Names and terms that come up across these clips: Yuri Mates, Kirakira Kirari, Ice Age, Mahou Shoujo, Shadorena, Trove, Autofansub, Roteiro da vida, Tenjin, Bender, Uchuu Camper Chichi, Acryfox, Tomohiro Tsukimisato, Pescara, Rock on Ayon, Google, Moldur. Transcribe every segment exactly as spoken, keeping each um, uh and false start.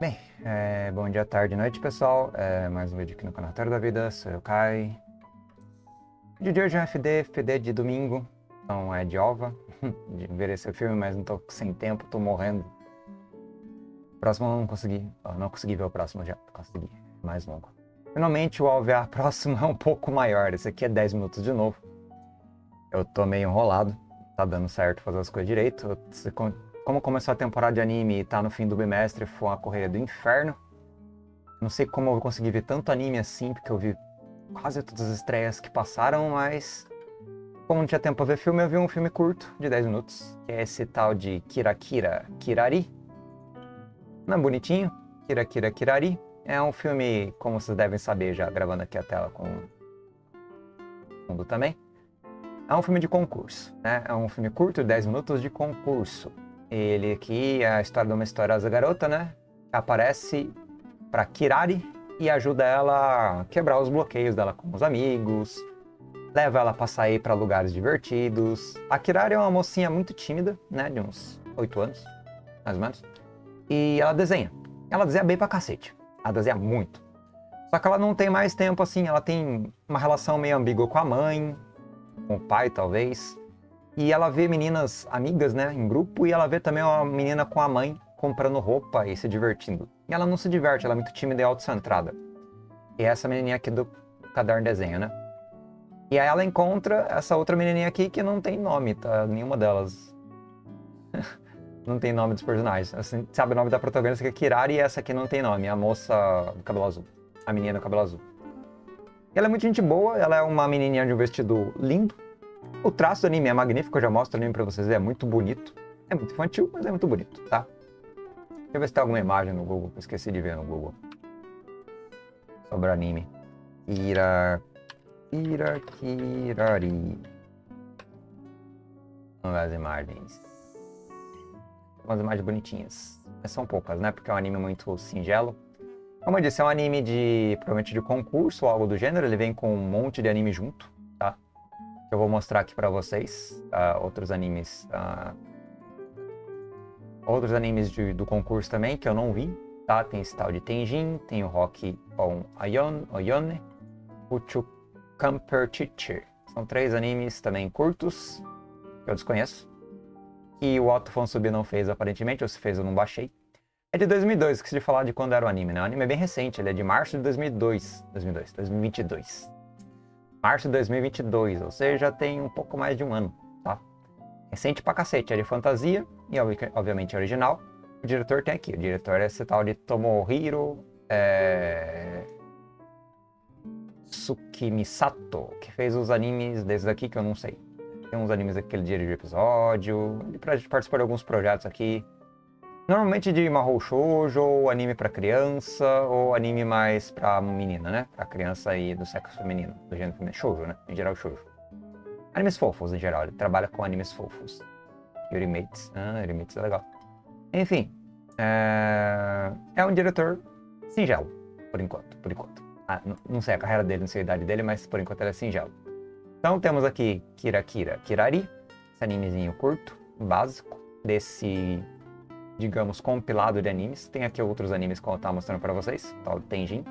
Bem, é, bom dia, tarde e noite, pessoal. É, mais um vídeo aqui no canal Roteiro da Vida, sou eu, Kai. O vídeo de hoje é um F D, F D de domingo, então é de ova, de ver esse filme, mas não tô sem tempo, tô morrendo. O próximo eu não consegui, eu não consegui ver o próximo, já consegui, mais longo. Finalmente o O V A próximo é um pouco maior, esse aqui é dez minutos de novo. Eu tô meio enrolado, tá dando certo fazer as coisas direito. Como começou a temporada de anime e tá no fim do bimestre, foi uma correria do inferno. Não sei como eu consegui ver tanto anime assim, porque eu vi quase todas as estreias que passaram, mas... como não tinha tempo pra ver filme, eu vi um filme curto, de dez minutos, que é esse tal de Kirakira Kirari. Não é bonitinho? Kirakira Kirari. É um filme, como vocês devem saber, já gravando aqui a tela com o fundo também. É um filme de concurso, né? É um filme curto, dez minutos de concurso. Ele aqui é a história de uma historiosa garota, né? Aparece pra Kirari e ajuda ela a quebrar os bloqueios dela com os amigos. Leva ela pra sair pra lugares divertidos. A Kirari é uma mocinha muito tímida, né? De uns oito anos, mais ou menos. E ela desenha. Ela desenha bem pra cacete. Ela desenha muito. Só que ela não tem mais tempo, assim. Ela tem uma relação meio ambígua com a mãe... com o pai, talvez, e ela vê meninas amigas, né, em grupo, e ela vê também uma menina com a mãe comprando roupa e se divertindo. E ela não se diverte, ela é muito tímida e autocentrada. E é essa menininha aqui do caderno de desenho, né? E aí ela encontra essa outra menininha aqui que não tem nome, tá? Nenhuma delas. Não tem nome dos personagens. Assim, sabe o nome da protagonista que é Kirari, e essa aqui não tem nome, é a moça do cabelo azul. A menina do cabelo azul. Ela é muito gente boa, ela é uma menininha de um vestido lindo. O traço do anime é magnífico, eu já mostro o anime pra vocês, é muito bonito. É muito infantil, mas é muito bonito, tá? Deixa eu ver se tem alguma imagem no Google, eu esqueci de ver no Google. Sobre o anime. Kira... Kira... Kirari. Vamos ver as imagens. Umas imagens bonitinhas. Mas são poucas, né? Porque é um anime muito singelo. Como eu disse, é um anime de, provavelmente de concurso ou algo do gênero, ele vem com um monte de anime junto, tá? Eu vou mostrar aqui pra vocês uh, outros animes, uh, outros animes de, do concurso também, que eu não vi, tá? Tem esse tal de Tenjin, tem o Rock on Ayon, Ayon, Uchuu Camper Chichi. São três animes também curtos, que eu desconheço, e o Autofansub não fez aparentemente, ou se fez eu não baixei. É de dois mil e dois, esqueci de falar de quando era o anime, né? O anime é bem recente, ele é de março de dois mil e dois, dois mil e dois, dois mil e vinte e dois. Março de dois mil e vinte e dois, ou seja, já tem um pouco mais de um ano, tá? Recente pra cacete, é de fantasia, e obviamente é original. O diretor tem aqui, o diretor é esse tal de Tomohiro é... Tsukimisato, que fez os animes desses aqui que eu não sei. Tem uns animes aqui que ele dirigiu episódio, ele participou de alguns projetos aqui. Normalmente de Mahou Shoujo, ou anime pra criança, ou anime mais pra menina, né? Pra criança aí do sexo feminino, do gênero feminino. Shoujo, né? Em geral, shoujo. Animes fofos, em geral. Ele trabalha com animes fofos. Yuri Mates. Ah, Yuri Mates é legal. Enfim. É, é um diretor singelo, por enquanto. Por enquanto. Ah, não sei a carreira dele, não sei a idade dele, mas por enquanto ele é singelo. Então temos aqui Kirakira Kirari. Esse animezinho curto, básico, desse... digamos, compilado de animes. Tem aqui outros animes que eu tava mostrando pra vocês. Tal do Tenjin.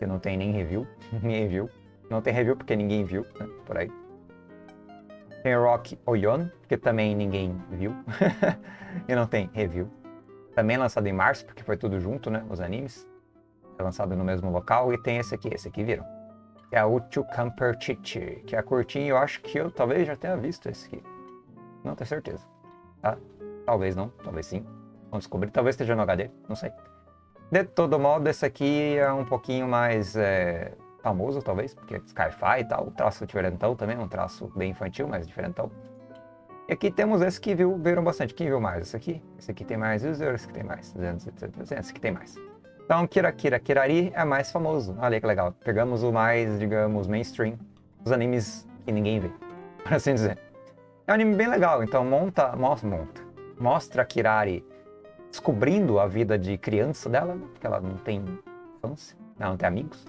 Que não tem nem review. Ninguém viu. Não tem review porque ninguém viu, né? Por aí. Tem Rock Oyon, que também ninguém viu. E não tem review. Também lançado em março, porque foi tudo junto, né? Os animes. É lançado no mesmo local. E tem esse aqui. Esse aqui, viram? Que é o Uchuu Camper Chichi. Que é curtinho. Eu acho que eu talvez já tenha visto esse aqui. Não tenho certeza. Tá? Talvez não, talvez sim. Vamos descobrir. Talvez esteja no H D, não sei. De todo modo, esse aqui é um pouquinho mais é, famoso, talvez, porque é Sci-Fi e tal. O traço diferentão também, um traço bem infantil, mas diferentão. E aqui temos esse que viu, viram bastante. Quem viu mais? Esse aqui? Esse aqui tem mais users, esse aqui tem mais. duzentos, trezentos, esse aqui tem mais. Então, Kirakira Kirari é mais famoso. Olha aí que legal. Pegamos o mais, digamos, mainstream. Os animes que ninguém vê, por assim dizer. É um anime bem legal, então monta, mostra, monta. Mostra a Kirari descobrindo a vida de criança dela, né? Porque ela não tem infância, ela não tem amigos.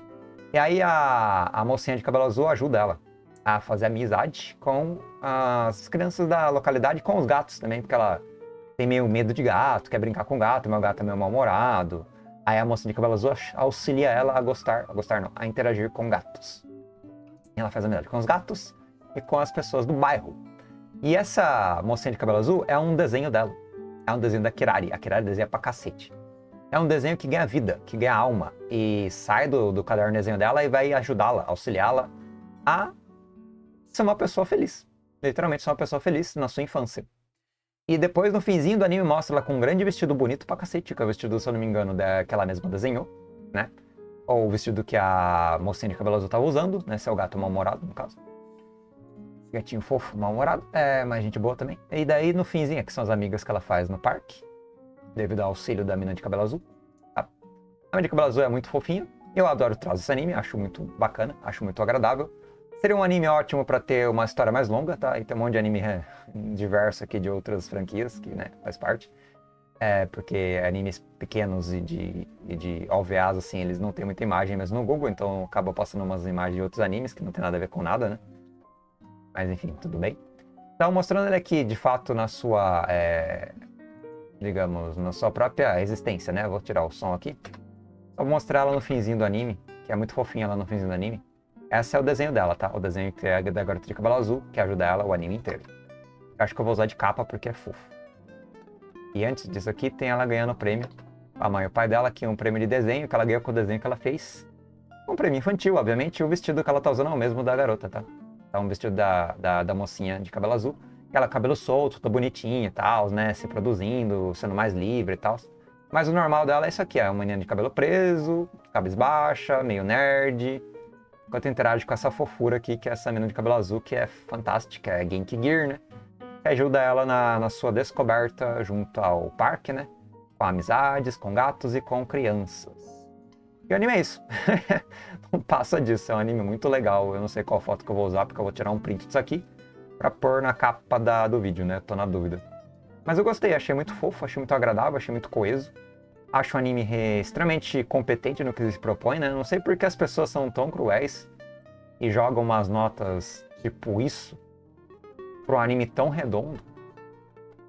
E aí a, a mocinha de cabelo azul ajuda ela a fazer amizade com as crianças da localidade, com os gatos também, porque ela tem meio medo de gato, quer brincar com gato, mas o gato é meio mal-humorado. Aí a moça de cabelo azul auxilia ela a gostar, a gostar não, a interagir com gatos. Ela faz amizade com os gatos e com as pessoas do bairro. E essa mocinha de cabelo azul é um desenho dela. É um desenho da Kirari. A Kirari desenha pra cacete. É um desenho que ganha vida, que ganha alma. E sai do, do caderno de desenho dela e vai ajudá-la, auxiliá-la a ser uma pessoa feliz. Literalmente ser uma pessoa feliz na sua infância. E depois, no finzinho do anime, mostra ela com um grande vestido bonito pra cacete, que é o vestido, se eu não me engano, da, que ela mesma desenhou, né? Ou o vestido que a mocinha de cabelo azul tava usando, né? Seu gato mal-humorado, no caso. Gatinho fofo, mal-humorado. É, mas gente boa também. E daí, no finzinho, é que são as amigas que ela faz no parque, devido ao auxílio da mina de cabelo azul. A mina de cabelo azul é muito fofinha. Eu adoro o traço desse anime, acho muito bacana, acho muito agradável. Seria um anime ótimo pra ter uma história mais longa, tá? E tem um monte de anime é, diverso aqui de outras franquias, que, né, faz parte. É, porque animes pequenos e de, e de O V As, assim, eles não tem muita imagem mesmo no Google, então acaba passando umas imagens de outros animes que não tem nada a ver com nada, né? Mas enfim, tudo bem. Então, mostrando ele aqui, de fato, na sua, é, digamos, na sua própria existência, né? Vou tirar o som aqui. Vou mostrar ela no finzinho do anime, que é muito fofinha ela no finzinho do anime. Esse é o desenho dela, tá? O desenho que é da garota de cabelo azul, que ajuda ela o anime inteiro. Eu acho que eu vou usar de capa porque é fofo. E antes disso aqui, tem ela ganhando o prêmio. A mãe e o pai dela, que é um prêmio de desenho, que ela ganhou com o desenho que ela fez. Um prêmio infantil, obviamente, e o vestido que ela tá usando é o mesmo da garota, tá? Tá um vestido da, da, da mocinha de cabelo azul. Ela cabelo solto, toda bonitinha e tal, né? Se produzindo, sendo mais livre e tal. Mas o normal dela é isso aqui, é uma menina de cabelo preso, cabisbaixa, meio nerd... Enquanto interage com essa fofura aqui, que é essa menina de cabelo azul, que é fantástica, é Genki Gear, né? Que ajuda ela na, na sua descoberta junto ao parque, né? Com amizades, com gatos e com crianças. E o anime é isso. Não passa disso, é um anime muito legal. Eu não sei qual foto que eu vou usar, porque eu vou tirar um print disso aqui pra pôr na capa da, do vídeo, né? Tô na dúvida. Mas eu gostei, achei muito fofo, achei muito agradável, achei muito coeso. Acho um anime extremamente competente no que ele se propõe, né? Não sei porque as pessoas são tão cruéis e jogam umas notas tipo isso para um anime tão redondo.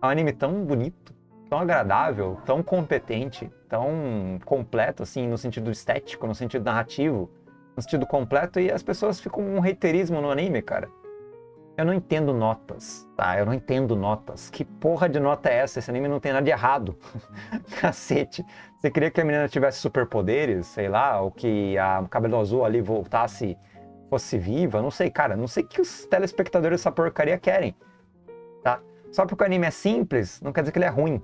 É um anime tão bonito, tão agradável, tão competente, tão completo, assim, no sentido estético, no sentido narrativo, no sentido completo, e as pessoas ficam com um haterismo no anime, cara. Eu não entendo notas, tá? Eu não entendo notas. Que porra de nota é essa? Esse anime não tem nada de errado. Cacete. Você queria que a menina tivesse superpoderes, sei lá, ou que a cabelo azul ali voltasse, fosse viva, não sei, cara. Não sei o que os telespectadores dessa porcaria querem, tá? Só porque o anime é simples, não quer dizer que ele é ruim,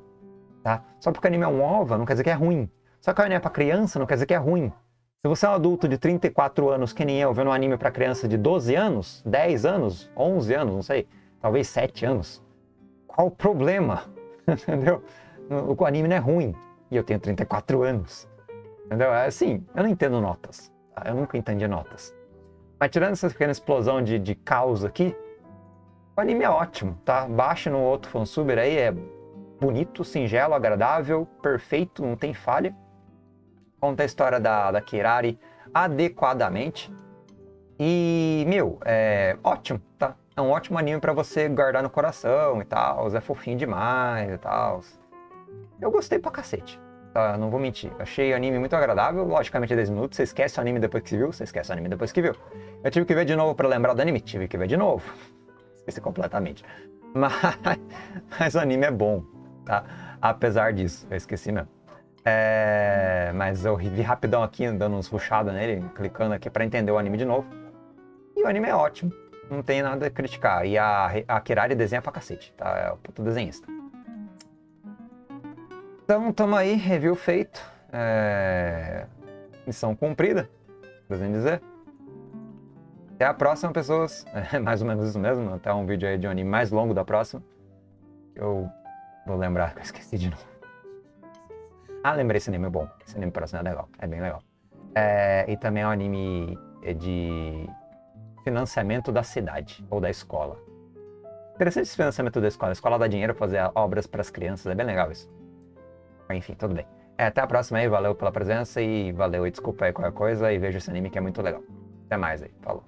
tá? Só porque o anime é um ova, não quer dizer que é ruim. Só que o anime é pra criança, não quer dizer que é ruim. Se você é um adulto de trinta e quatro anos, que nem eu, vendo um anime pra criança de doze anos, dez anos, onze anos, não sei, talvez sete anos, qual o problema? Entendeu? O anime não é ruim, e eu tenho trinta e quatro anos. Entendeu? É assim, eu não entendo notas, tá? Eu nunca entendi notas. Mas tirando essa pequena explosão de, de caos aqui, o anime é ótimo, tá? Baixa no outro fansuber aí, é bonito, singelo, agradável, perfeito, não tem falha. Conta a história da, da Kirari adequadamente. E, meu, é ótimo, tá? É um ótimo anime pra você guardar no coração e tal. É fofinho demais e tal. Eu gostei pra cacete, tá? Não vou mentir. Achei o anime muito agradável. Logicamente, é dez minutos. Você esquece o anime depois que se viu. Você esquece o anime depois que viu. Eu tive que ver de novo pra lembrar do anime. Tive que ver de novo. Esqueci completamente. Mas, mas o anime é bom, tá? Apesar disso. Eu esqueci mesmo. É, mas eu vi rapidão aqui, dando uns rushados nele, clicando aqui pra entender o anime de novo. E o anime é ótimo, não tem nada a criticar. E a, a Kirari desenha pra cacete, tá? É o puto desenhista. Então, tamo aí, review feito. É... Missão cumprida, por assim dizer. Até a próxima, pessoas. É mais ou menos isso mesmo, até um vídeo aí de um anime mais longo da próxima. Eu vou lembrar que eu esqueci de novo. Ah, lembrei, esse anime é bom. Esse anime parece é legal. É bem legal. É, e também é um anime de financiamento da cidade, ou da escola. Interessante esse financiamento da escola. A escola dá dinheiro pra fazer obras pras crianças. É bem legal isso. Enfim, tudo bem. É, até a próxima aí. Valeu pela presença e valeu e desculpa aí qualquer coisa. E veja esse anime que é muito legal. Até mais aí. Falou.